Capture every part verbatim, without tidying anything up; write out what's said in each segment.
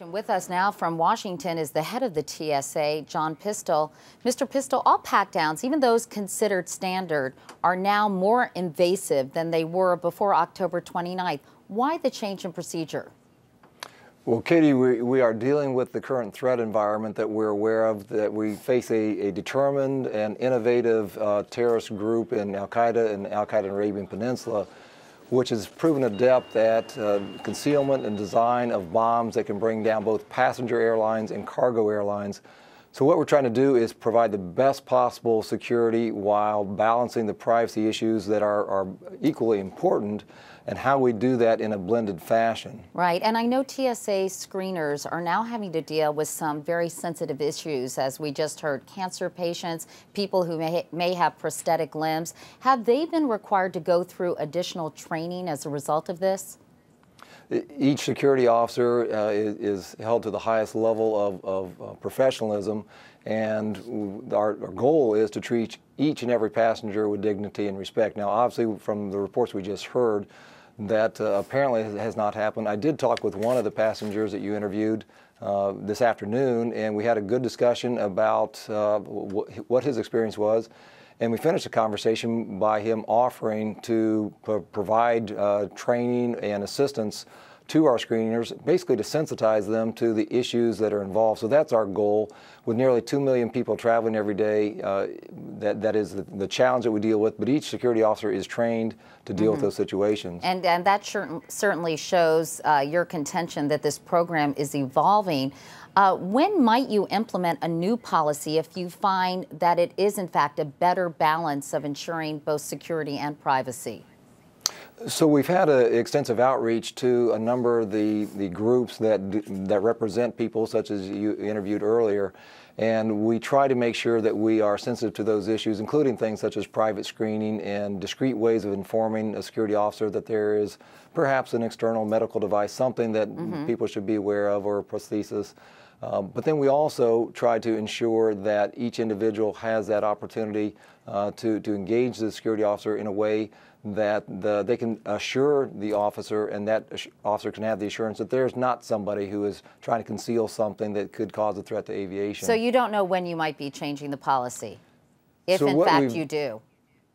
And with us now from Washington is the head of the T S A, John Pistole. Mister Pistole, all pat-downs, even those considered standard, are now more invasive than they were before October twenty-ninth. Why the change in procedure? Well, Katie, we, we are dealing with the current threat environment that we're aware of, that we face a, a determined and innovative uh, terrorist group in Al Qaeda and Al Qaeda in the Arabian Peninsula, which has proven adept at uh, concealment and design of bombs that can bring down both passenger airlines and cargo airlines. So what we're trying to do is provide the best possible security while balancing the privacy issues that are, are equally important, and how we do that in a blended fashion. Right, and I know T S A screeners are now having to deal with some very sensitive issues, as we just heard, cancer patients, people who may, may have prosthetic limbs. Have they been required to go through additional training as a result of this? Each security officer uh, is, is held to the highest level of, of uh, professionalism, and our, our goal is to treat each and every passenger with dignity and respect. Now, obviously, from the reports we just heard, that uh, apparently has not happened. I did talk with one of the passengers that you interviewed uh, this afternoon, and we had a good discussion about uh, what his experience was. And we finished the conversation by him offering to provide uh, training and assistance to our screeners, basically to sensitize them to the issues that are involved. So that's our goal. With nearly two million people traveling every day, uh, that, that is the, the challenge that we deal with, but each security officer is trained to deal mm-hmm. with those situations. And, and that sure, certainly shows uh, your contention that this program is evolving. Uh, when might you implement a new policy if you find that it is, in fact, a better balance of ensuring both security and privacy? So we've had a extensive outreach to a number of the, the groups that, do, that represent people, such as you interviewed earlier, and we try to make sure that we are sensitive to those issues, including things such as private screening and discreet ways of informing a security officer that there is perhaps an external medical device, something that mm-hmm. people should be aware of, or a prosthesis. Uh, but then we also try to ensure that each individual has that opportunity uh, to, to engage the security officer in a way that the, they can assure the officer, and that officer can have the assurance that there's not somebody who is trying to conceal something that could cause a threat to aviation. So you don't know when you might be changing the policy, if in fact you do.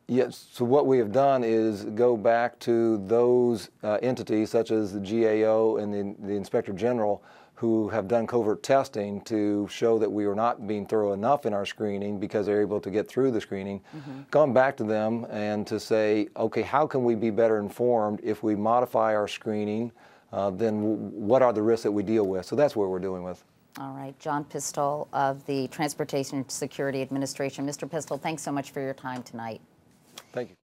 Yes, so what we have done is go back to those uh, entities, such as the G A O and the, the Inspector General, who have done covert testing to show that we are not being thorough enough in our screening because they're able to get through the screening, mm-hmm. gone back to them and to say, okay, how can we be better informed if we modify our screening, uh, then w what are the risks that we deal with? So that's what we're dealing with. All right, John Pistole of the Transportation Security Administration. Mister Pistole, thanks so much for your time tonight. Thank you.